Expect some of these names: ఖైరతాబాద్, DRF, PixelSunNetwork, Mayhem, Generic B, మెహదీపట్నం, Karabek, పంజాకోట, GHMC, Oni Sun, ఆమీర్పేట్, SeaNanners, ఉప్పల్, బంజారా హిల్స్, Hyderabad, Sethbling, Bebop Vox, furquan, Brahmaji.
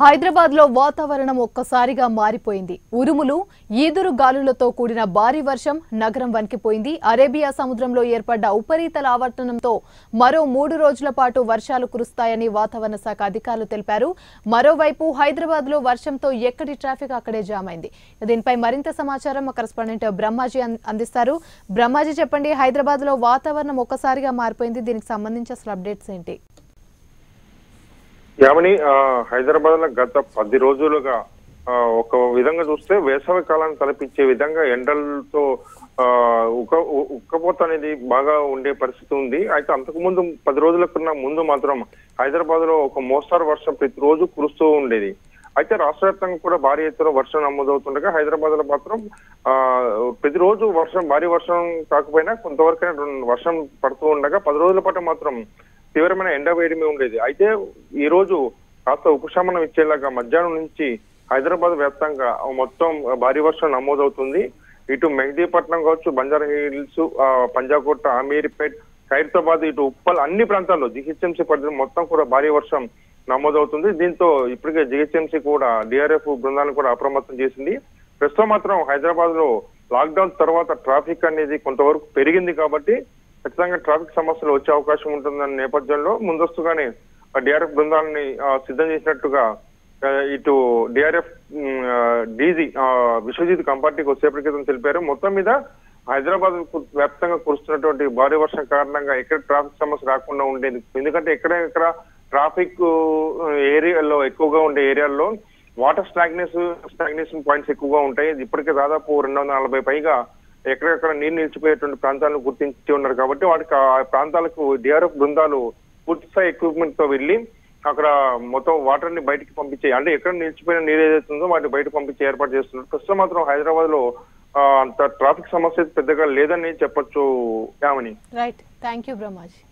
Hyderabad lo vatavaranam okkasariga maripoyindi. Urumulu, yeduru galulato kudina bari varsham, nagaram vankipoyindi. Arabia samudramlo yerpada uparitala avartanamto maro 3 rojula patu varshalu kurustayani vatavarana shakha adhikarulu telparu. Marovaipu Hyderabad lo varshamto ekkadi traffic akkade jam ayindi. Deenpai marinta samacharam ma correspondent Brahmaji andistaru. Brahmaji cheppandi Hyderabad lo vatavaranam okkasariga maripoyindi. Deeniki sambandhinchi asalu updates enti? Yamani, Hyderabad Gata Padirozulaga Vidanga Duste, Vesava Kalan Talapiche Vidanga, Endal to Ukapotani Baga Unde Persitundi, I come to Mundum Padrozulakuna Mundu Matram, Hyderabad Mostar version Pitrozu Krusto Undi. I can Rasatan put a barrietro version Amodotunda, Hyderabad Patram, Pedrozu version Bari version Kakpena, Kundorka version Partundaga, Padroza Patamatram. తీవ్రమైన ఎండ వేడిమి ఉండేది అయితే ఈ రోజు కాస్త ఉపశమనం ఇచ్చేలాగా మధ్యాహ్నం నుంచి హైదరాబాద్ వ్యాప్తంగా మొత్తం భారీ వర్షం నమోదవుతుంది ఇటు మెహదీపట్నం కావచ్చు బంజారా హిల్స్ పంజాకోట ఆమీర్పేట్ ఖైరతాబాద్ ఇటు ఉప్పల్ అన్ని ప్రాంతాల్లో జిహెచ్ఎంసీ పరిధిలో మొత్తం కూడా భారీ వర్షం నమోదవుతుంది దీంతో ఇప్పటికే జిహెచ్ఎంసీ కూడా డిఆర్ఎఫ్ బృందాలను కూడా అప్రమత్తం చేసింది ప్రస్తుతం మాత్రం హైదరాబాద్ లో లాక్ డౌన్ తర్వాత ట్రాఫిక్ అనేది కొంతవరకు పెరిగింది కాబట్టి Traffic Samaslo Chaukashumuntan and Nepajalo, Mundostugane, a DRF Bundani, Sidan Isnatuga, to DRF DZ, Vishwajit Compati, Coseprikas and Silperum, Motamida, Hyderabad Waptanga Kurstanato, Bari Versa Karnanga, Eker Traffic Samas Rakuna, Pindicate Ekra, traffic area low, Ecuga on the area alone, water stagnation points Ecuga on the Perkazada Puran Alba Paiga. ఎక్కడెక్కడ నీరు నిలిచిపోయేటువంటి ప్రాంతాలను గుర్తించి ఉన్నారు కాబట్టి వాటికి ఆ ప్రాంతాలకు DRF బృందాలు పూర్తిస్థాయి ఎక్విప్మెంట్ తో వెళ్లి అక్కడ మొత్తం వాటర్ ని బయటికి పంపించే అంటే ఎక్కడ నిలిచిపోయిన నీరు ఏదైతే ఉందో వాటిని బయట పంపించే ఏర్పాటు చేస్తున్నారు ప్రస్తుతం మాత్రం హైదరాబాద్ లో అంత ట్రాఫిక్ సమస్య పెద్దగా లేదని చెప్పొచ్చు యామని రైట్ థాంక్యూ బ్రహ్మాజీ